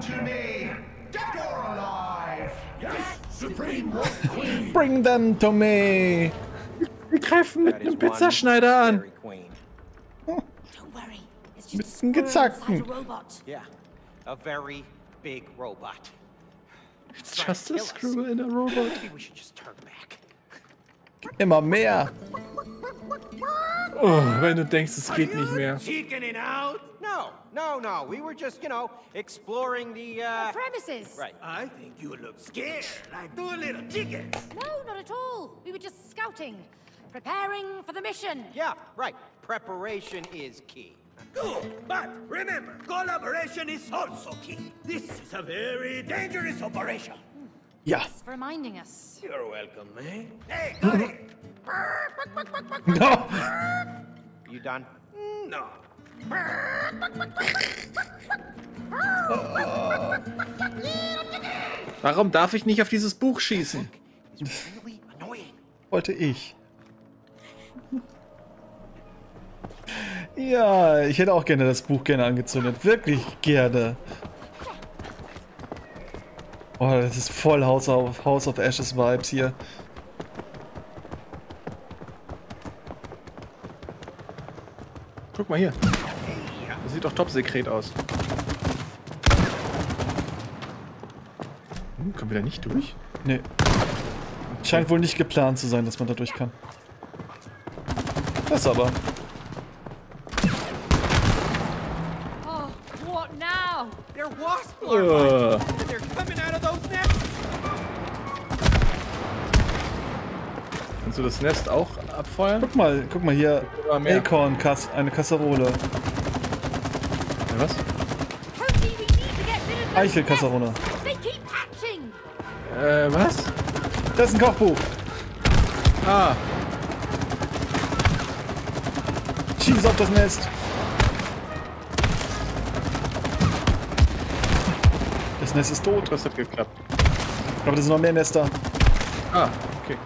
to me, dead or alive. Yes, Supreme Wolf Queen. Bring them to me. Wir greifen mit einem Pizzaschneider an. Mit einem Gezackten. Yeah, a very big robot. It's just a screw in a robot. Immer mehr. Oh, wenn du denkst, es geht nicht mehr. No, no, no. We were just, you know, exploring the premises. Right. I think you look scared, like two little chickens. No, not at all. We were just scouting, preparing for the mission. Yeah, right. Preparation is key. Good, but remember, collaboration is also key. This is a very dangerous operation. Ja. For reminding us. You're welcome, man. Hey, got it. No. You done? No. Warum darf ich nicht auf dieses Buch schießen? Wollte ich. Ja, ich hätte auch gerne das Buch angezündet. Wirklich gerne. Oh, das ist voll House of Ashes Vibes hier. Guck mal hier. Das sieht doch top-sekret aus. Können wir da nicht durch? Nee. Scheint wohl nicht geplant zu sein, dass man da durch kann. Das aber. Kannst du das Nest auch abfeuern? Guck mal hier. Acorn, eine Kasserole. Ja, was? Eichelkasserole. Was? Das ist ein Kochbuch. Ah. Schieß auf das Nest. Das Nest ist tot. Das hat geklappt. Ich glaube, das sind noch mehr Nester. Ah, okay.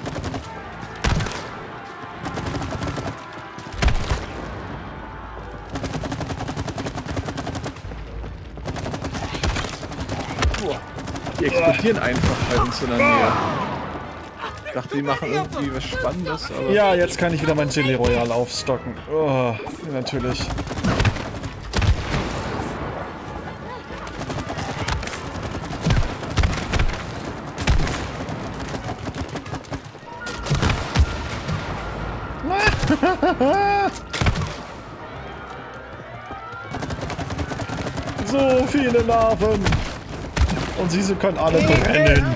Die explodieren einfach bei uns in der Nähe. Ich dachte, die machen irgendwie was Spannendes. Aber ja, jetzt kann ich wieder mein Chili Royale aufstocken. Oh, natürlich. So viele Larven! Und diese können alle brennen!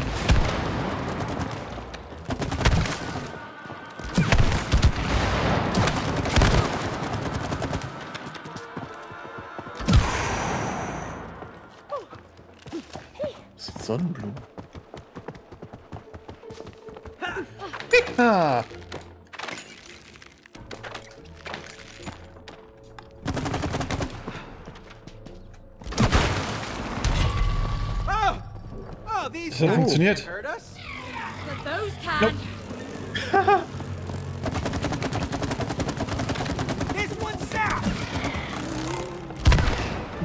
Das sind Sonnenblumen. Ah. Das hat funktioniert. Nope.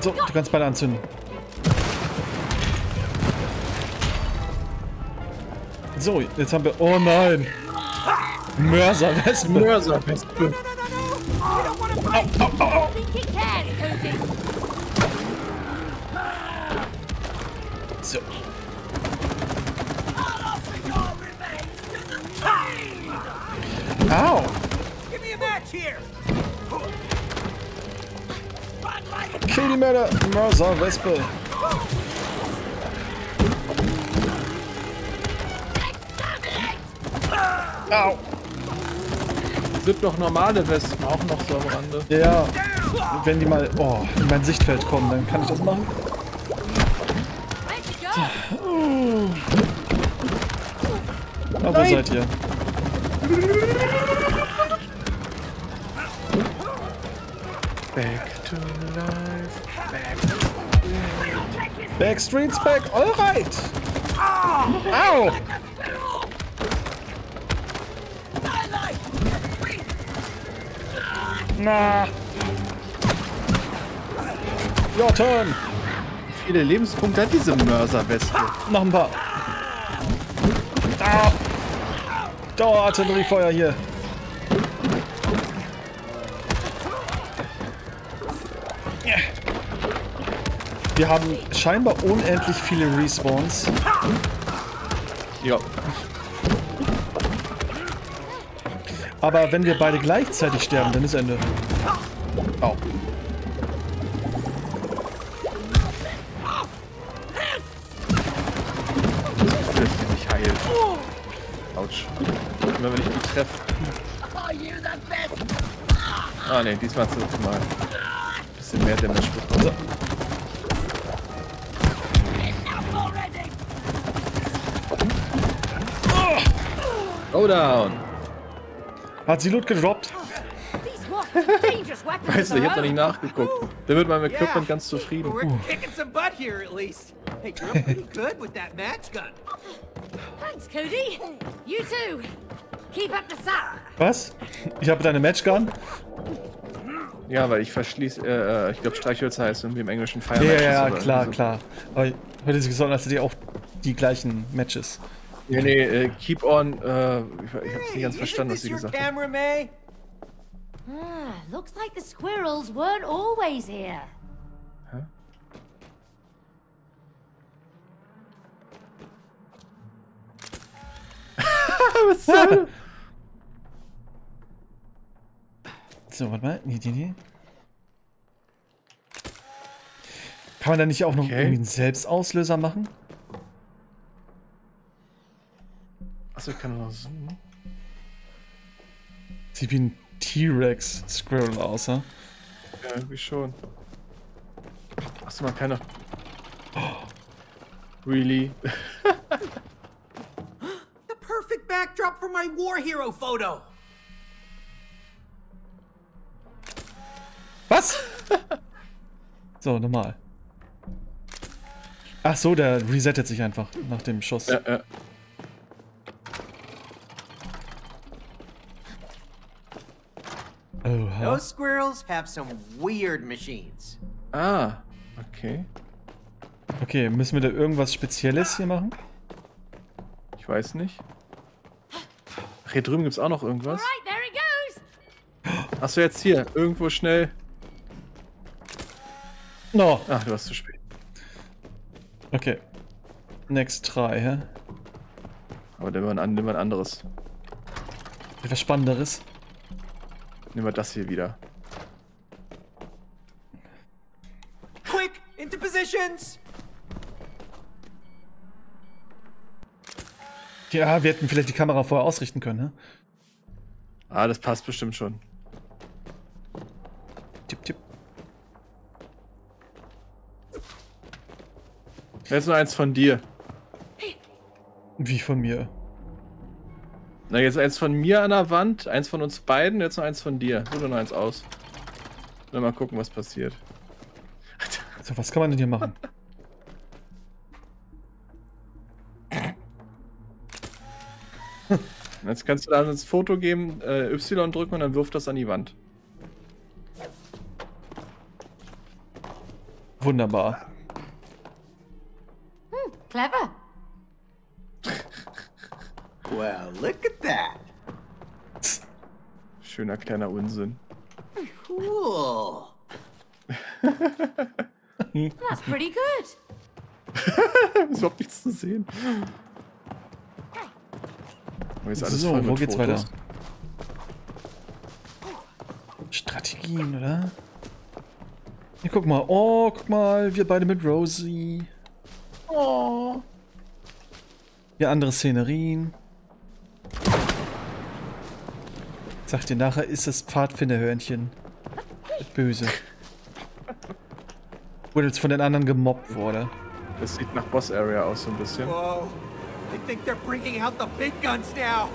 So, du kannst beide anzünden. So, jetzt haben wir... Oh nein! Mörserwespe! Mörserwespe! So. Au! Kill die Mörserwespe! Au! Es gibt noch normale Wespen, auch noch so am Rande. Ja, wenn die mal in mein Sichtfeld kommen, dann kann ich das machen. Na, wo seid ihr? Back to life. Backstreet's back. All right. Au. Na. Your turn. viele Lebenspunkte hat diese Mörserweste? Noch ein paar. Ah. Dauerartilleriefeuer hier. Wir haben scheinbar unendlich viele Respawns. Ja. Aber wenn wir beide gleichzeitig sterben, dann ist Ende. Au. Das ist nicht heil. Autsch. Immer wenn ich die treffe. Ah ne, diesmal zu mal. Ein bisschen mehr Damage bekommen. So. Go down! Hat sie Loot gedroppt? Weißt du, ich hab da nicht nachgeguckt. Bin mit meinem Equipment ganz zufrieden. Was? Ich habe deine Matchgun? Ja, weil ich verschließe, ich glaube Streichhölzer heißt irgendwie im Englischen Fire Matches. Ja, klar, so. Klar. Aber ich hätte es gesagt, dass dir auch die gleichen Matches. Nee, keep on, ich hab's nicht ganz verstanden, was sie gesagt hat. Looks like the squirrels weren't always here. Huh? Was soll? So, warte mal, nee. Kann man da nicht auch noch irgendwie einen Selbstauslöser machen? Ich kann nur zoomen. Sieht wie ein T-Rex-Squirrel aus, ne? Ja, irgendwie schon. Achso, man kann noch. Oh. Really? The perfect backdrop for my war hero photo. Was? So, nochmal. Ach so, der resettet sich einfach nach dem Schuss. Ja, ja. Those squirrels have some weird machines. Ah, okay. Okay, müssen wir da irgendwas Spezielles hier machen? Ich weiß nicht. Ach, hier drüben gibt's auch noch irgendwas. Achso, jetzt hier. Irgendwo schnell. No. Ach, du warst zu spät. Okay. Next try, hä? Aber dann nehmen wir ein anderes. Etwas Spannenderes. Nehmen wir das hier wieder. Quick, into positions! Ja, wir hätten vielleicht die Kamera vorher ausrichten können, ne? Ah, das passt bestimmt schon. Tipp. Jetzt nur eins von dir. Wie von mir? Na, jetzt eins von mir an der Wand, eins von uns beiden, jetzt noch eins von dir. So, dann eins aus. Dann mal gucken, was passiert. So, was kann man denn hier machen? Jetzt kannst du da ins Foto geben, Y drücken und dann wirft das an die Wand. Wunderbar. Hm, clever. Well, look at that. Schöner kleiner Unsinn. Cool. That's pretty good. Ist überhaupt nichts zu sehen. Ist alles so, wo geht's weiter? Strategien, oder? Hier, guck mal. Oh, guck mal, wir beide mit Rosie. Oh. Hier andere Szenerien. Sagt dir nachher, ist das Pfadfinderhörnchen böse. Wurde jetzt von den anderen gemobbt wurde. Das sieht nach Boss-Area aus so ein bisschen. Wow. I think they're bringing out the big guns now.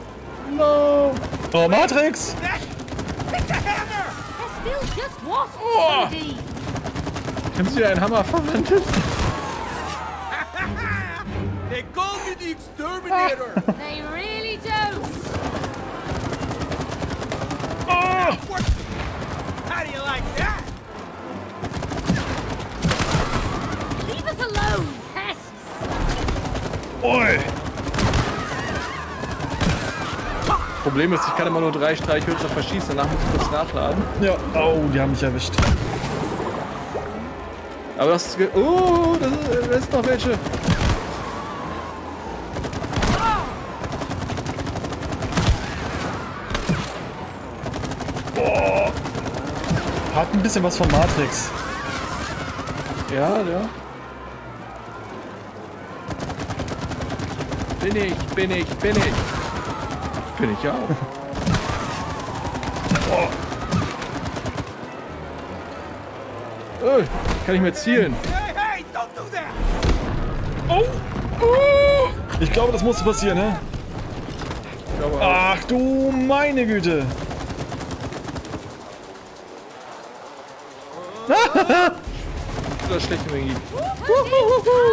No. Oh, Matrix! Oh. Nimmst du wieder einen Hammer verwendet? They call me the exterminator! They really do! How do you like that? Leave us Oi. Problem ist, ich kann immer nur 3 Streichhölzer verschießen, danach muss ich kurz nachladen. Ja, oh, die haben mich erwischt. Aber das ist... Oh, das ist noch welche. Boah. Hat ein bisschen was von Matrix. Ja, ja. Bin ich. Bin ich ja auch. Oh. Oh, kann ich mir zielen? Hey, don't do that. Oh. Oh. Ich glaube, das musste passieren, ne? Ich glaube auch. Ach du meine Güte. Das schlecht irgendwie.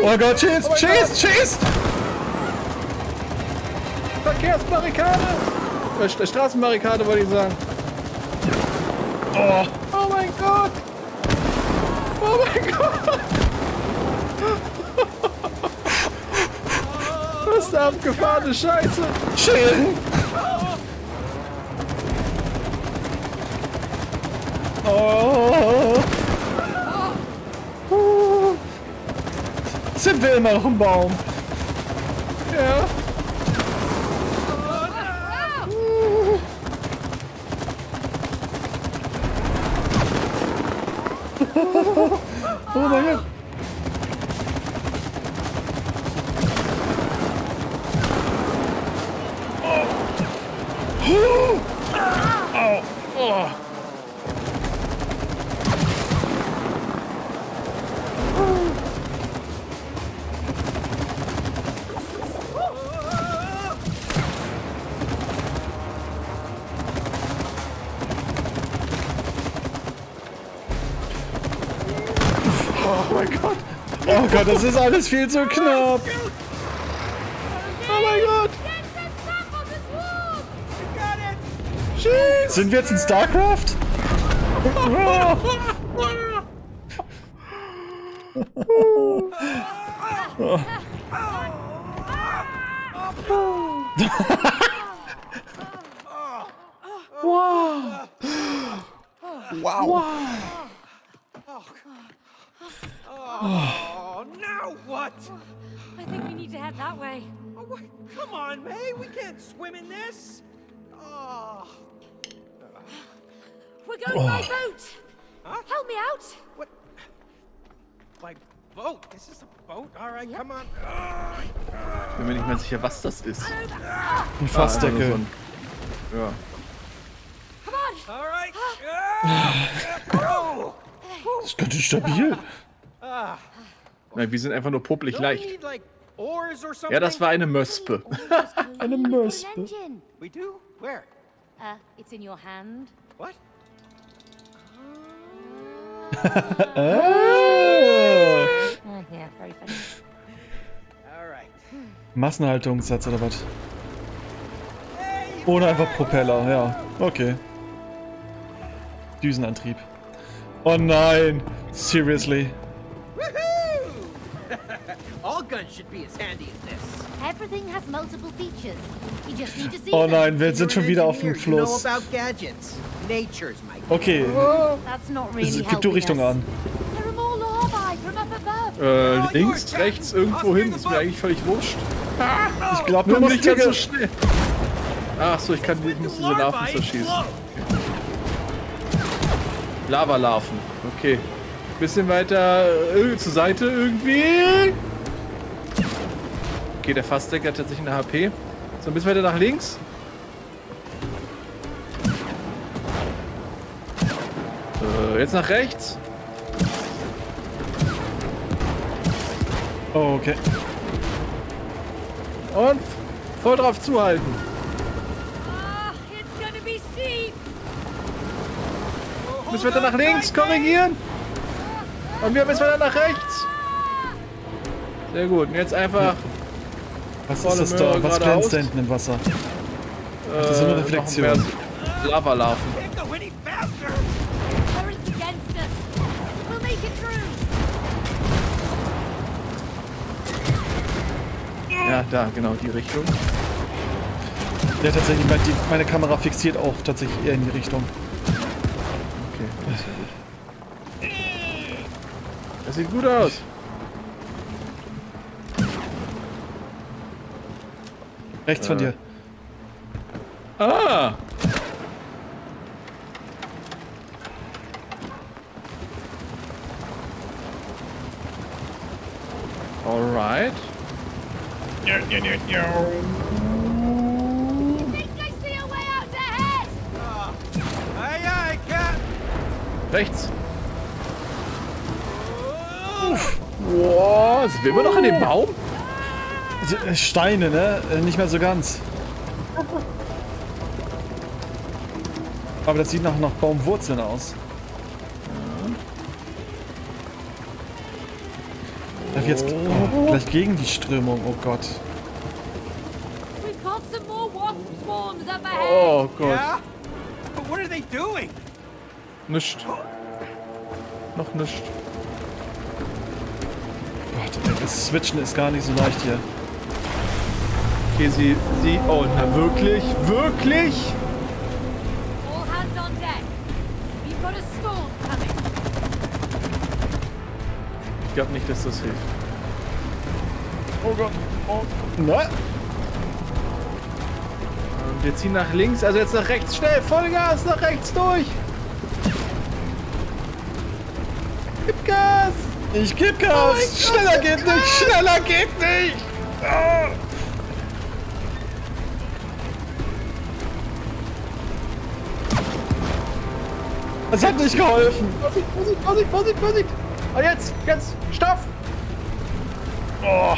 Oh Gott, Chase, Chase, Chase! Verkehrsbarrikade! Straßenbarrikade wollte ich sagen. Oh. Oh mein Gott! Oh mein Gott! Was ist eine abgefahrene Scheiße! Schön! Oh. Sind wir immer noch im Baum? Ja. Oh mein Gott. Oh. Oh. Oh. Oh Gott, das ist alles viel zu knapp. Oh mein Gott. Schieß. Sind wir jetzt in StarCraft? Wow. Wow. Oh, now what? I think we need to head that way. Oh, wait, come on, May. We can't swim in this. Oh. We're going by boat. Huh? Help me out. What? By boat? This is a boat? All right, come on. Ich bin mir nicht mehr sicher, was das ist. Ein Fassdeckel. Ja. Come on. All right. Oh. Das ist ganz stabil. Nein, wir sind einfach nur popelig leicht. Ja, das war eine Möspe. Eine Möspe. Massenhaltungssatz oder was? Oder einfach Propeller, ja. Okay. Düsenantrieb. Oh nein! Seriously. Oh nein, wir sind schon wieder auf dem Fluss. Okay. Gib du Richtung an. Links, rechts, irgendwo hin. Ist mir eigentlich völlig wurscht. Ich glaube, nur nicht ganz so schnell. Ach so, ich muss diese Larven zerschießen. Lava-Larven. Okay. Bisschen weiter zur Seite irgendwie. Okay, der Fastdeck hat tatsächlich eine HP. So, ein bisschen weiter nach links. Jetzt nach rechts. Oh, okay. Und voll drauf zuhalten. Müssen wir weiter nach links korrigieren. Und wir müssen weiter nach rechts. Sehr gut. Und jetzt einfach... Was ist das da? Was glänzt da hinten im Wasser? Das ist so eine Reflexion. Lava-Larven. Ja, da, genau, die Richtung. Ja, tatsächlich, meine Kamera fixiert auch tatsächlich eher in die Richtung. Okay, das ist ja gut. Das sieht gut aus. Rechts von dir. Ah! Alright. Rechts. Boah, sind wir immer noch in dem Baum? Steine, ne? Nicht mehr so ganz. Aber das sieht nach Baumwurzeln aus. Darf ich jetzt gleich gegen die Strömung, oh Gott. Oh Gott. Nischt. Noch nischt. Gott, das Switchen ist gar nicht so leicht hier. Okay, sie... Oh, na wirklich? Wirklich? Ich glaube nicht, dass das hilft. Oh Gott. Oh. Na? Wir ziehen nach links, also jetzt nach rechts. Schnell, Vollgas, nach rechts durch. Gib Gas. Ich gib Gas. Oh, schneller geht nicht. Schneller geht nicht. Oh. Es hat nicht geholfen. Vorsicht, Vorsicht, Vorsicht, Vorsicht. Und jetzt, stopp! Oh.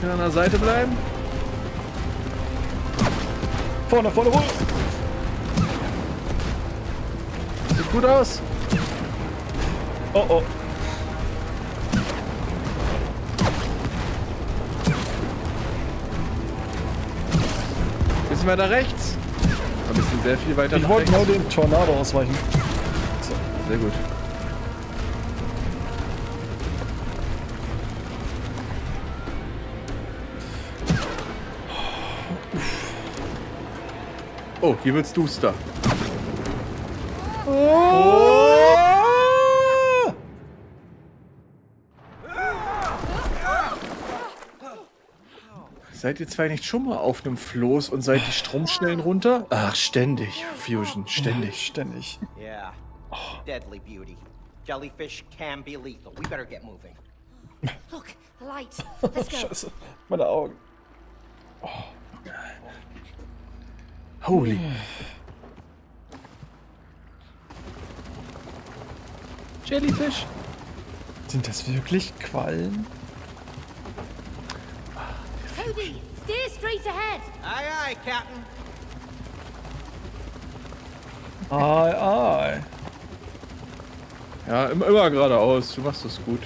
Schön an der Seite bleiben. Vorne, vorne, hoch! Sieht gut aus. Oh, oh. Bisschen weiter rechts. Ein bisschen sehr viel weiter. Ich wollte genau dem Tornado ausweichen. So, sehr gut. Oh, hier wird's duster. Oh. Oh. Seid ihr zwei nicht schon mal auf einem Floß und seid die Stromschnellen runter? Ach, ständig, Fusion, ständig. Ja, ständig. Yeah. Deadly beauty. Jellyfish can be lethal. We better get moving. Look, light. Let's go. Scheiße, meine Augen. Oh. Holy. Jellyfish. Sind das wirklich Quallen? Toby, steer straight ahead. Aye, aye, Captain. Aye, aye. Ja, immer geradeaus. Du machst das gut.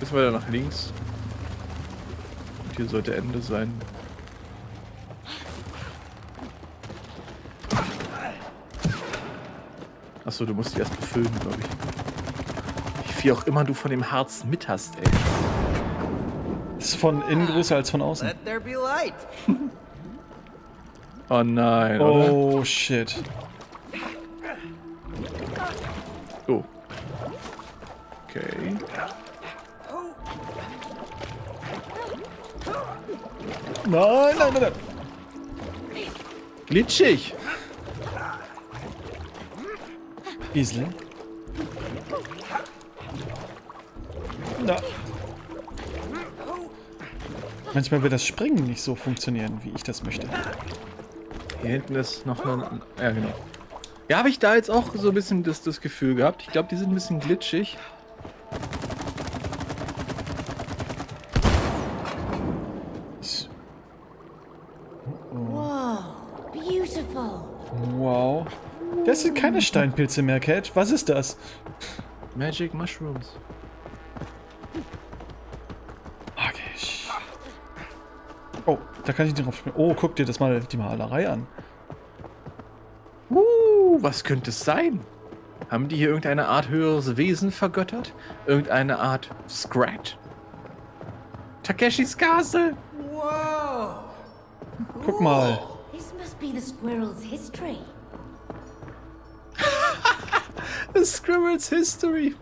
Bis weiter nach links. Und hier sollte Ende sein. Achso, du musst die erst befüllen, glaube ich. Wie viel auch immer du von dem Harz mit hast, ey. Ist von innen größer als von außen. Oh nein, oder? Oh shit. Oh. Okay. Nein, nein, nein, nein. Glitschig. Easy. Na. Manchmal wird das Springen nicht so funktionieren, wie ich das möchte. Hier hinten ist noch ein... Ja, genau. Ja, habe ich da jetzt auch so ein bisschen das Gefühl gehabt. Ich glaube, die sind ein bisschen glitschig. Wow. Das sind keine Steinpilze mehr, Cat. Was ist das? Magic Mushrooms. Magisch. Oh, da kann ich drauf springen. Oh, guck dir das mal die Malerei an. Was könnte es sein? Haben die hier irgendeine Art höheres Wesen vergöttert? Irgendeine Art Scratch? Takeshis Castle! Wow! Guck mal! This must be the squirrel's history. The Squirrel's History.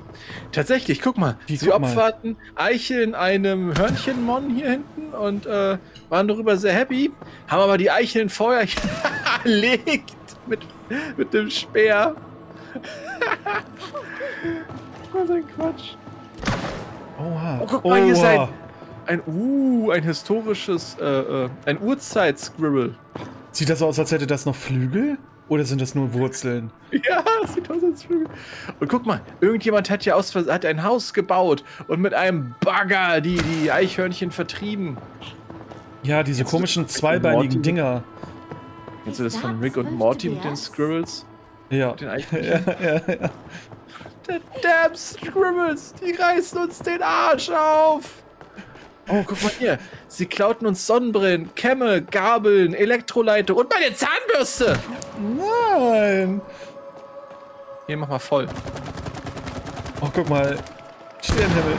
Tatsächlich, guck mal. Sie opferten Eiche in einem Hörnchenmon hier hinten und waren darüber sehr happy. Haben aber die Eiche in Feuer erlegt mit dem Speer. Was ein Quatsch. Oha. Oh, guck mal, hier ist ein historisches, ein Urzeit-Squirrel. Sieht das so aus, als hätte das noch Flügel? Oder sind das nur Wurzeln? Ja, sieht aus als Flügel. Und guck mal, irgendjemand hat hier hat ein Haus gebaut und mit einem Bagger die Eichhörnchen vertrieben. Ja, diese jetzt komischen zweibeinigen Dinger. Kennst du das von Rick und Morty mit den Squirrels? Ja. Mit den Eichhörnchen? Ja. The damn Squirrels, die reißen uns den Arsch auf. Oh, guck mal hier. Sie klauten uns Sonnenbrillen, Kämme, Gabeln, Elektroleiter und meine Zahnbürste. Nein. Hier, mach mal voll. Oh, guck mal. Sternenhimmel.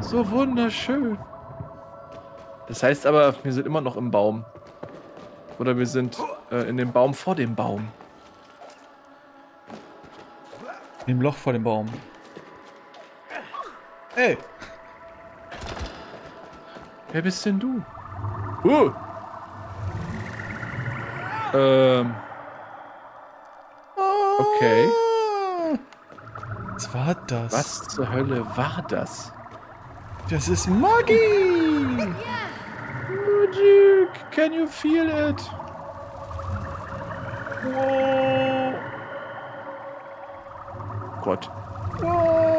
So wunderschön. Das heißt aber, wir sind immer noch im Baum. Oder wir sind in dem Baum vor dem Baum. Im Loch vor dem Baum. Ey. Wer bist denn du? Okay. Was war das? Was zur Hölle war das? Das ist Magie! Magic! Can you feel it? Wow. Gott. Wow.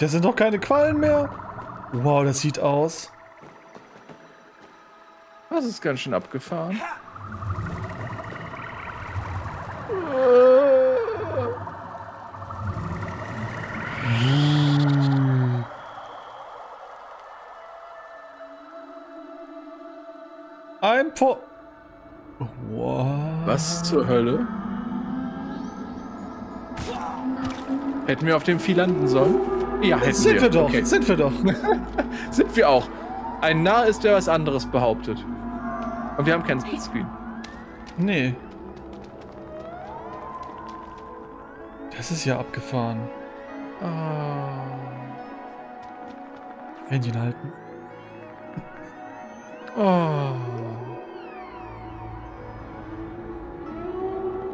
Das sind doch keine Quallen mehr! Wow, das sieht aus. Das ist ganz schön abgefahren. Ein Po... Wow. Was zur Hölle? Hätten wir auf dem Vieh landen sollen? Ja, hätten wir. Sind wir doch, okay. Sind wir doch. Sind wir auch. Ein Narr ist, der was anderes behauptet. Und wir haben keinen Splitscreen. Nee. Das ist ja abgefahren. Oh. Händchen halten. Oh.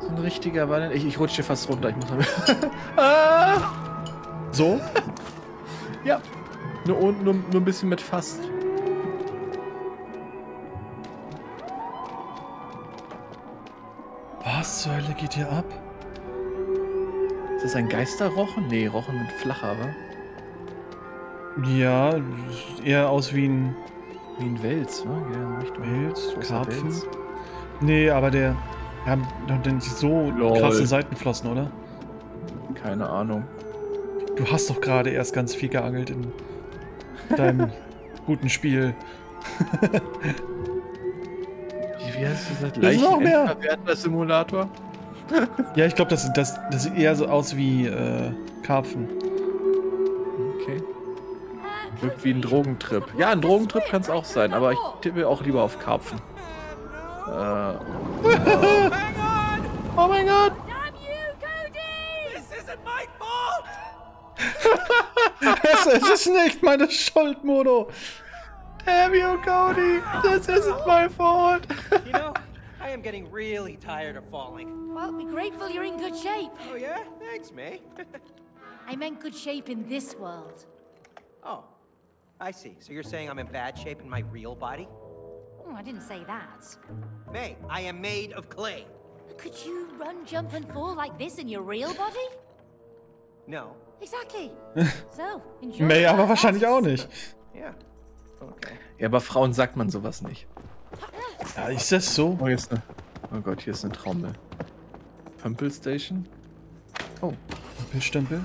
So ein richtiger Ball. Ich rutsche fast runter. Ich muss ah. So? Ja. Nur ein bisschen mit fast. Was zur Hölle geht hier ab? Ist das ein Geisterrochen? Nee, Rochen sind flacher, wa? Ja, eher aus wie ein... Wie ein Wels, wa? Ja, Richtung Wels, Karpfen. Wels. Nee, aber der... Ja, denn so Lol. Krasse Seitenflossen, oder? Keine Ahnung. Du hast doch gerade erst ganz viel geangelt in deinem guten Spiel. Wie hast du gesagt? Leichenentverwerter-Simulator? Ja, ich glaube, das sieht eher so aus wie Karpfen. Okay. Wirkt wie ein Drogentrip. Ja, ein Drogentrip kann es auch sein, aber ich tippe auch lieber auf Karpfen. Oh mein Gott! Es ist nicht meine Schuld, Modo! Damn you, Cody! This isn't my fault! You know, I am getting really tired of falling. Well, be grateful you're in good shape. Oh yeah? Thanks, May. I meant good shape in this world. Oh, I see. So you're saying I'm in bad shape in my real body? Oh, I didn't say that. May, I am made of clay. Could you run, jump, and fall like this in your real body? No. Exactly. So, enjoy. May, aber wahrscheinlich auch nicht. Yeah. Okay. Ja, aber Frauen sagt man sowas nicht. Ja, ist das so? Oh, oh Gott, hier ist eine Trommel. Pömpelstation? Oh. Pömpelstempel?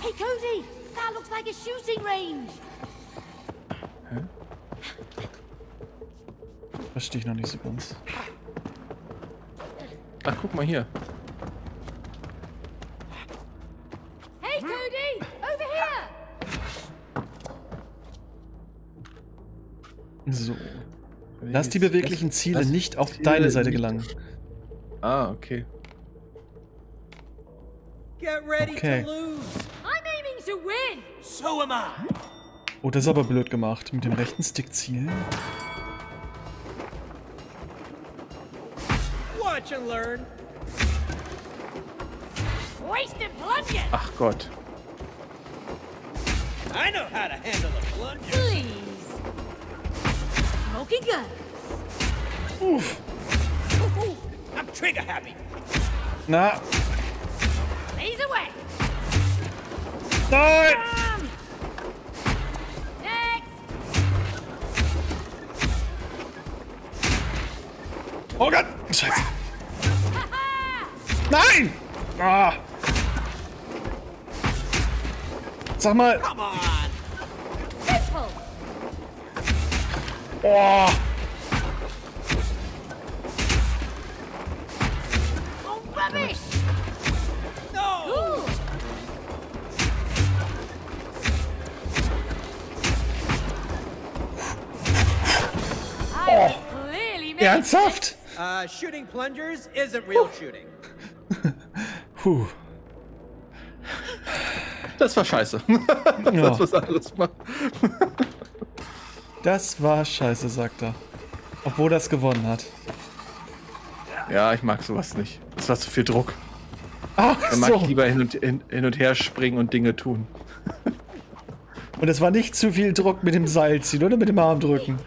Hey Cody, that looks like a shooting range. Hä? Verstehe ich noch nicht so ganz. Ach, guck mal hier. Hey, Cody! Over here! So. Lass die beweglichen Ziele nicht auf deine Seite gelangen. Ah, okay. Okay. Oh, das ist aber blöd gemacht. Mit dem rechten Stick zielen. Ach Gott. I know how to handle a plunger. Please. Smoking guns. Uff. I'm trigger happy. Na. Laser away. Nein. Next. Oh Gott. Scheiße. Nein! Ah. Sag mal. Oh. Oh. Ernsthaft? Shooting plungers isn't real shooting. Puh. Das war scheiße. Ja. Lass was anderes machen. Das war scheiße, sagt er. Obwohl das gewonnen hat. Ja, ich mag sowas nicht. Das war zu viel Druck. Ach, dann mag ich lieber hin und her springen und Dinge tun. Und es war nicht zu viel Druck mit dem Seil ziehen oder mit dem Arm drücken.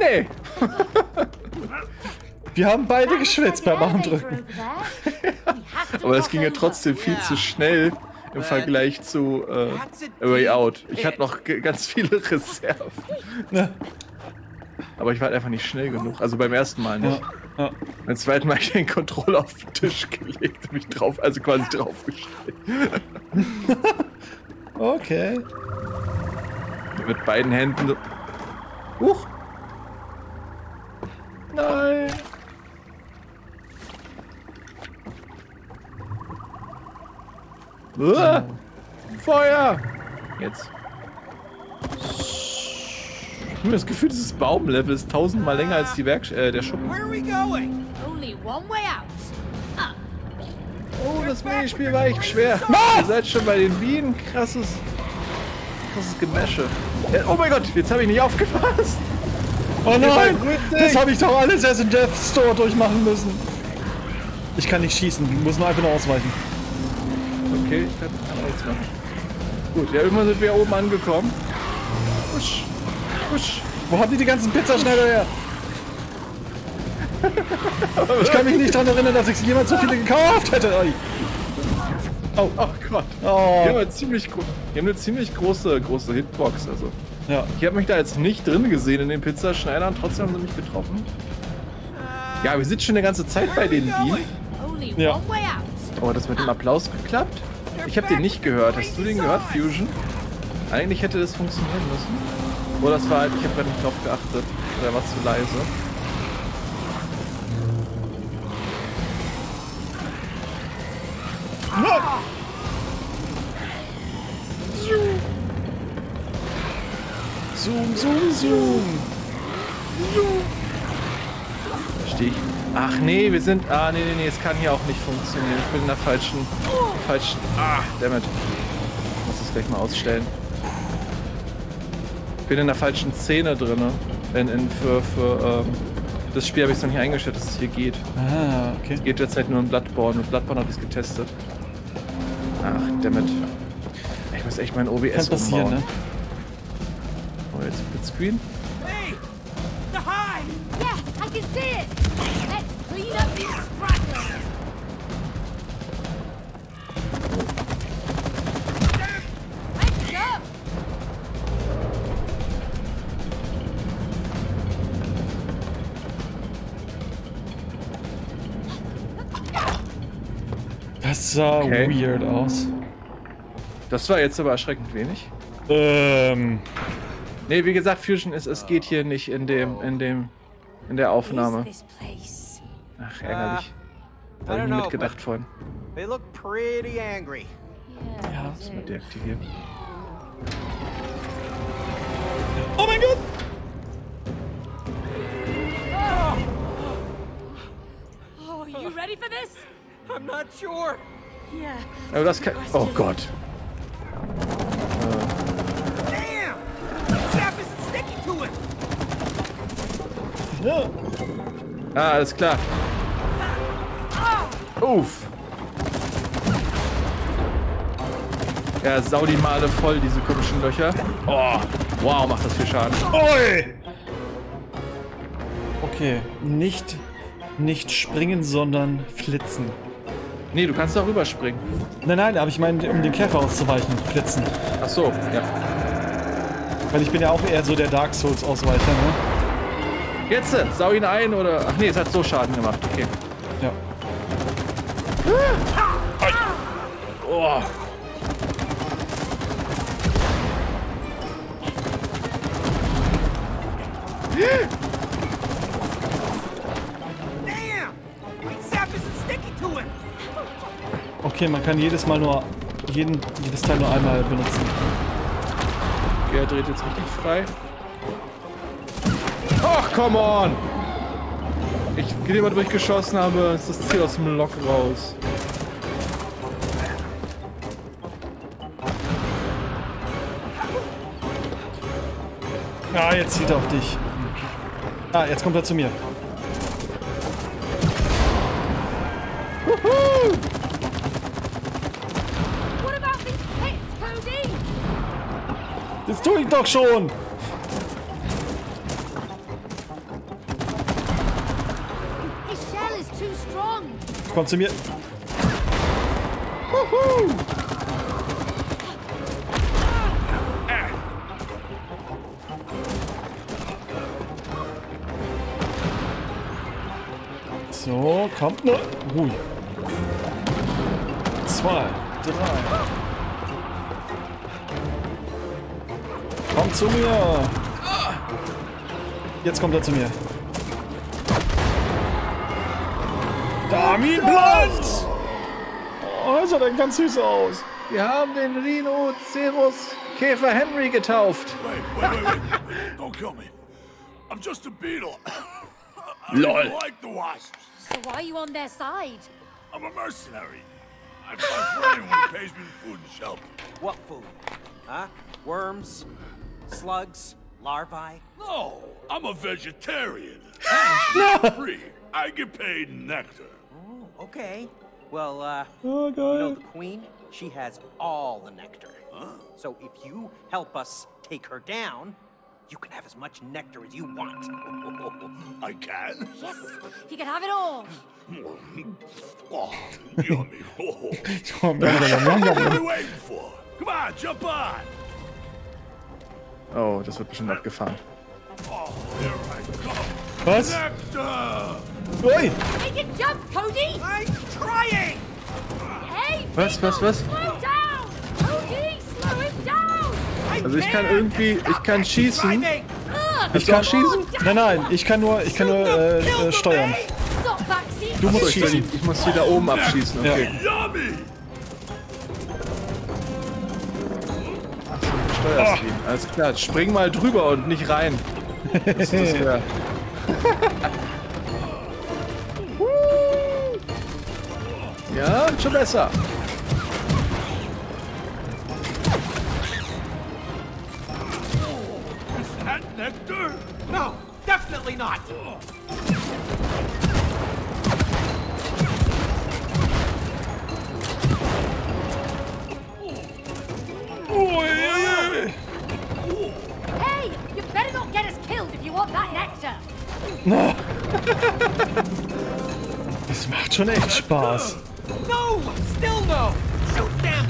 Nee. Wir haben beide geschwitzt beim Armdrücken. Aber es ging ja trotzdem viel zu schnell im Vergleich zu A Way Out. Ich hatte noch ganz viele Reserven. Ja. Aber ich war halt einfach nicht schnell genug. Also beim ersten Mal nicht. Ja. Ja. Beim zweiten Mal habe ich den Controller auf den Tisch gelegt und mich drauf, also quasi draufgestellt. Okay. Mit beiden Händen so. Huch! Nein! Feuer! Jetzt. Ich habe das Gefühl, dieses Baumlevel ist 1000-mal länger als die der Schuppen. Oh, das Minispiel war echt schwer. Ihr seid schon bei den Bienen. Krasses Gemäsche. Oh mein Gott, jetzt habe ich nicht aufgepasst. Oh nein! Das habe ich doch alles erst in Death's Door durchmachen müssen. Ich kann nicht schießen, ich muss nur einfach nur ausweichen. Okay, ich kann alles machen. Gut, ja, irgendwann sind wir oben angekommen. Usch, usch. Wo haben die ganzen Pizzaschneider her? Ich kann mich nicht daran erinnern, dass ich jemals so viele gekauft hätte. Oh, oh Gott. Oh. Die haben eine ziemlich, große Hitbox. Also. Ja. Ich habe mich da jetzt nicht drin gesehen in den Pizzaschneidern, trotzdem haben sie mich getroffen. Ja, wir sind schon eine ganze Zeit bei den Bienen. Ja. Oh, hat das mit dem Applaus geklappt? Ich habe den nicht gehört. Hast du den gehört, Fusion? Eigentlich hätte das funktionieren müssen. Oh, das war halt, ich habe gerade nicht drauf geachtet. Der war zu leise. Zoom, zoom, zoom. Verstehe ich. Ach nee, wir sind. Ah, nee, nee, nee, es kann hier auch nicht funktionieren. Ich bin in der falschen. Ah, dammit. Ich muss das gleich mal ausstellen. Ich bin in der falschen Szene drin. Das Spiel habe ich noch nicht eingestellt, dass es hier geht. Ah, okay. Es geht derzeit nur in Bloodborne. Mit Bloodborne habe ich es getestet. Ach, dammit. Ich muss echt mein OBS umbauen. Ne? Oh, jetzt mit Screen. Hey, the high. Yeah, I can see it. Let's clean up these rockets. Let's go. Das sah weird aus. Das war jetzt aber erschreckend wenig. Ne, wie gesagt, Fusion, es geht hier nicht in der Aufnahme. Ach, ärgerlich. Da habe ich nicht mitgedacht vorhin. They look pretty angry. Ja, das wird deaktiviert. Oh mein Gott! Oh, you ready for this? I'm not sure. Yeah. Aber das kann. Oh Gott. Damn! Zap isn't sticking to it. No. Ah, alles klar. Uff. Ja, sau die Male voll, diese komischen Löcher. Oh, wow, macht das viel Schaden. Oi! Okay, nicht springen, sondern flitzen. Nee, du kannst da rüberspringen. Nein, nein, aber ich meine, um den Käfer auszuweichen, flitzen. Ach so, ja. Weil ich bin ja auch eher so der Dark Souls Ausweicher, ne? Jetzt, sau ihn ein oder... Ach nee, es hat so Schaden gemacht, okay. Ja. Oh. Okay, man kann jedes Mal nur jedes Teil nur einmal benutzen. Okay, er dreht jetzt richtig frei. Ach, come on! Ich gehe mal durchgeschossen, aber ist das Ziel aus dem Lock raus. Ah, jetzt zieht er auf dich. Ah, jetzt kommt er zu mir. Das tue ich doch schon! Komm zu mir! Wuhu. So, kommt nur. Ui. 2, 3. Komm zu mir! Jetzt kommt er zu mir. Dami Blunt! Oh, ist er denn ganz süß aus. Wir haben den Rhinoceros Käfer Henry getauft. Wait. Don't kill me. I'm just a beetle. I don't like the wasps. So why are you on their side? I'm a mercenary. I fight for anyone who pays me food and shelter. What food? Huh? Worms? Slugs? Larvae? No, I'm a vegetarian. I'm free. I get paid nectar. Oh, okay. Well, you know the queen? She has all the nectar. Huh? So if you help us take her down, you can have as much nectar as you want. I can? Yes, he can have it all. Oh, yummy. What are you waiting for? Come on, jump on. Oh, das wird bestimmt abgefahren. Was? Ui! Was? Also ich kann schießen. Nein, ich kann nur steuern. Du musst schießen. Ich muss die da oben abschießen, okay. Ja. Oh. Alles klar, spring mal drüber und nicht rein. Das ist das. Ja, schon besser. Is that nectar? No, definitely not. No. Das macht schon echt Spaß. No, still no. Shoot them.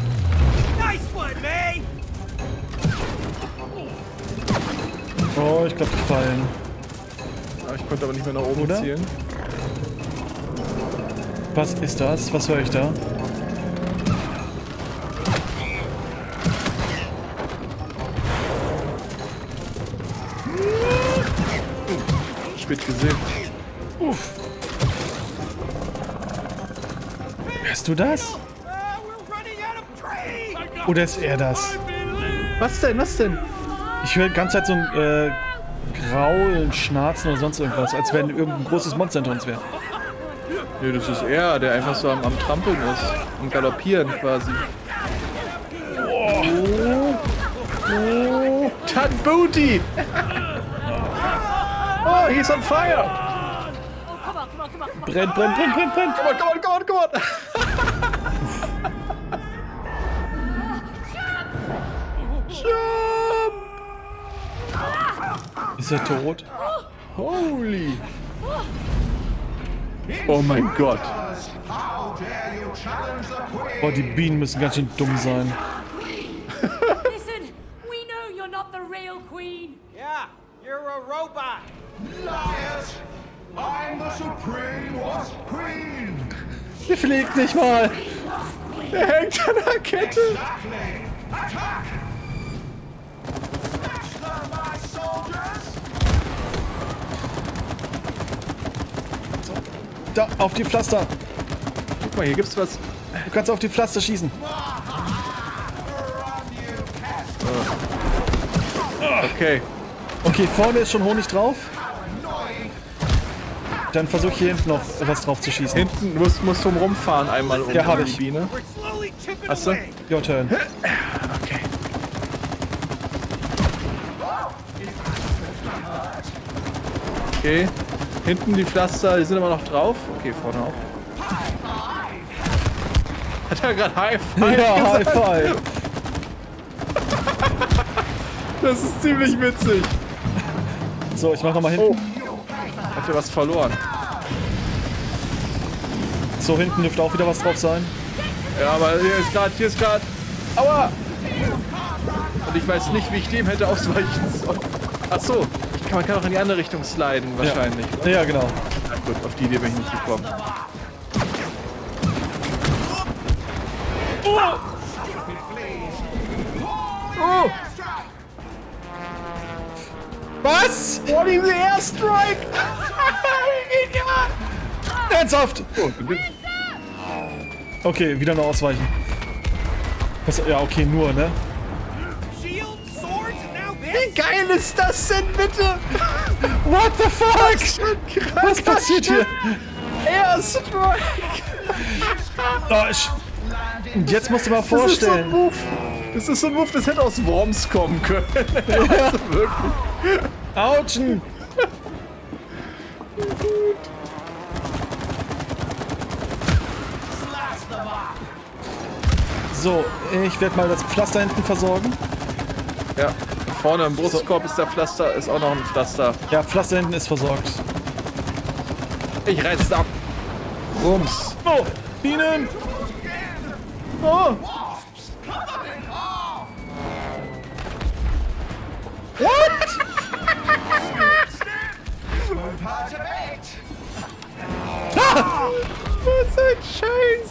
Nice one, man. Oh, ich glaube, die fallen. Ja, ich konnte aber nicht mehr nach oben zielen. Was ist das? Was höre ich da? Spät gesehen. Uff. Hörst du das? Oder ist er das? Was denn? Was denn? Ich höre die ganze Zeit so ein Graulen, Schnarzen oder sonst irgendwas, als wenn irgendein großes Monster hinter uns wäre. Nee, das ist er, der einfach so am Trampeln ist. Am Galoppieren quasi. Oh. Oh. Tad Booty! Oh, he's on fire! Brennt, brennt, brennt, brennt, brennt! Come on, come on, come on, come on! Jump! Ist er tot? Holy! Oh mein Gott! Oh, die Bienen müssen ganz schön dumm sein. Der fliegt nicht mal! Der hängt an der Kette! Da, auf die Pflaster! Guck mal, hier gibt's was. Du kannst auf die Pflaster schießen. Okay. Okay, vorne ist schon Honig drauf. Dann versuche ich hier hinten noch was drauf zu schießen. Hinten musst du rumfahren einmal um ja, die Biene. Hast du? Your turn. Okay. Okay. Hinten die Pflaster, die sind immer noch drauf. Okay, vorne auch. Hat er gerade High Five? Ja, High Five. Das ist ziemlich witzig. So, ich mach nochmal hinten. Oh. Hat er was verloren? So, hinten dürfte auch wieder was drauf sein. Ja, aber hier ist gerade... Aua! Und ich weiß nicht, wie ich dem hätte ausweichen sollen. Achso. Man kann auch in die andere Richtung sliden, wahrscheinlich. Ja, ja genau. Na gut, auf die Idee bin ich nicht gekommen. Oh! Oh! Was? What is the airstrike? Ernsthaft! Oh, okay, wieder noch ausweichen. Was, ja, okay, nur, ne? Wie geil ist das denn bitte? What the fuck? Was passiert hier? Airstrike! Oh, und jetzt musst du mal vorstellen. Das ist so ein Move, das hätte aus Worms kommen können. Ja. Wirklich. Autschen! So, ich werde mal das Pflaster hinten versorgen. Ja. Vorne im Brustkorb so. Ist der Pflaster, ist auch noch ein Pflaster. Ja, Pflaster hinten ist versorgt. Ich reiz ab. Rums. Oh, Bienen. Oh. What? Ah! Was ein Scheiß.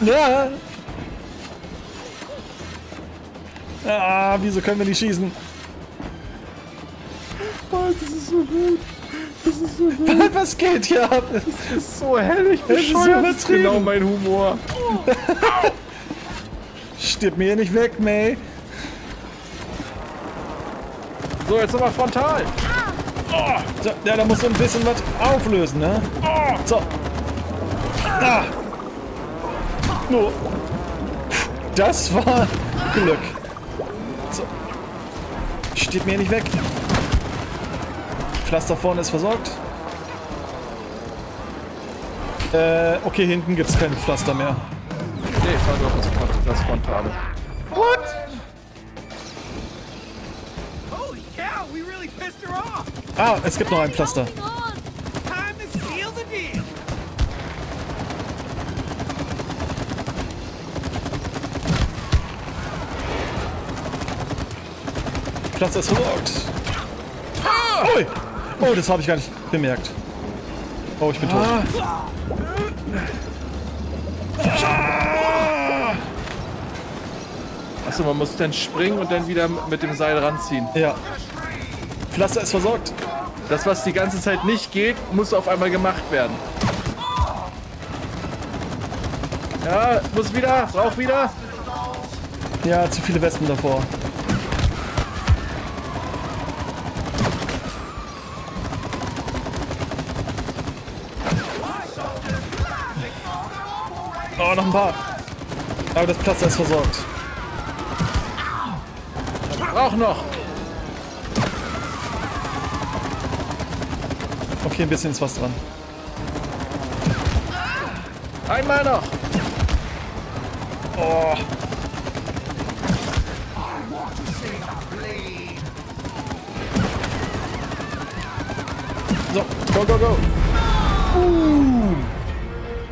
Ja. Ah, wieso können wir nicht schießen? Oh, das ist so gut. Das ist so gut. Was geht hier ab? Das ist so herrlich. Das ist genau mein Humor. Oh. Stirb mir hier nicht weg, May. So, jetzt nochmal frontal. Oh. So, ja, da musst du ein bisschen was auflösen, ne? Oh. So. Ah. Oh. Das war Glück. Steht mir nicht weg. Pflaster vorne ist versorgt. Okay, hinten gibt's kein Pflaster mehr. Nee, fahr doch das Frontale. What? Ah, es gibt noch ein Pflaster. Pflaster ist versorgt. Ui. Oh, das habe ich gar nicht bemerkt. Oh, ich bin tot. Achso, man muss dann springen und dann wieder mit dem Seil ranziehen. Ja. Pflaster ist versorgt. Das, was die ganze Zeit nicht geht, muss auf einmal gemacht werden. Ja, muss wieder, braucht wieder. Ja, zu viele Wespen davor. Oh, noch ein paar. Aber das Platz ist versorgt. Auch noch. Okay, ein bisschen ist was dran. Einmal noch. Oh. So, go, go, go.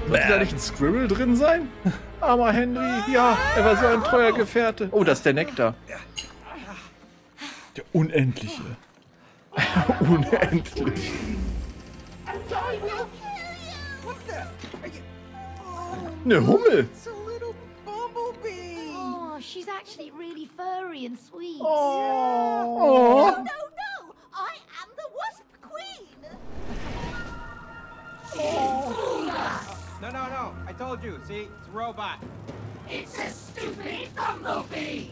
Sollte da nicht ein Squirrel drin sein? Armer Henry, ja, er war so ein treuer Gefährte. Oh, das ist der Nektar. Der Unendliche. Unendlich. Eine Hummel. Oh, she's actually really furry and sweet. Oh. No, no, I am the wasp queen. No, no, no. I told you. See? It's a robot. It's a stupid bumblebee.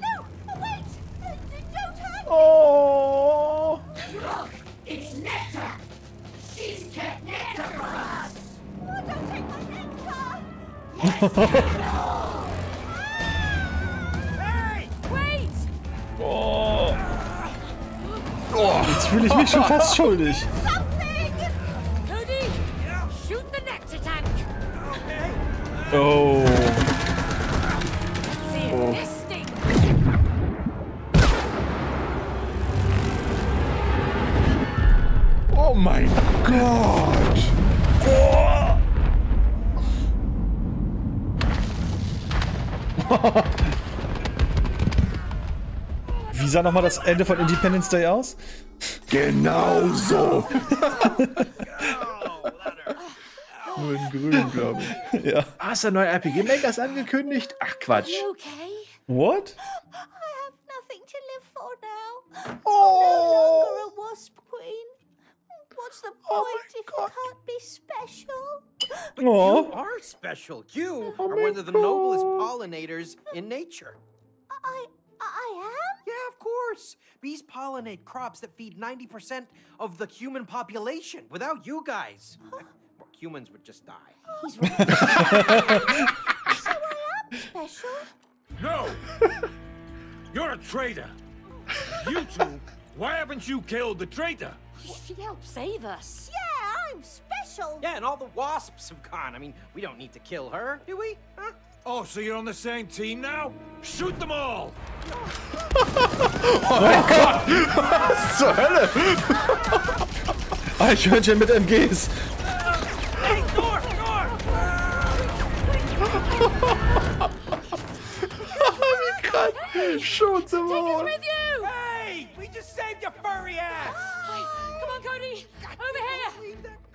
No, wait. Don't hurt me. Oh. Look, it's Nectar. She's kept Nectar for us. No, don't take my Nectar. Yes, no. Hey, wait. Oh. Oh, jetzt fühle ich mich schon fast schuldig. Oh. Oh. Oh mein Gott. Oh. Wie sah nochmal das Ende von Independence Day aus? Genau so. Nur in grün, glaube ich. Ja. Ah, ist der neue RPG Makers angekündigt? Ach, Quatsch. Okay? What? I have nothing to live for now. Oh. I'm no longer a wasp queen. What's the point if you can't be special? Oh. You are special. You are one of the noblest pollinators in nature. I am? Yeah, of course. Bees pollinate crops that feed 90% of the human population. Without you guys. Huh? Humans would just die. He's right. So I am special? No! You're a traitor! You two, why haven't you killed the traitor? She helped save us. Yeah, I'm special! Yeah, and all the wasps have gone. I mean, we don't need to kill her, do we? Huh? Oh, so you're on the same team now? Shoot them all! Oh mein Gott! Was zur Hölle? Eichhörnchen mit MGs! Wie krass! Shoot them all! Hey! We just saved your furry ass! Come on, Cody! Over here!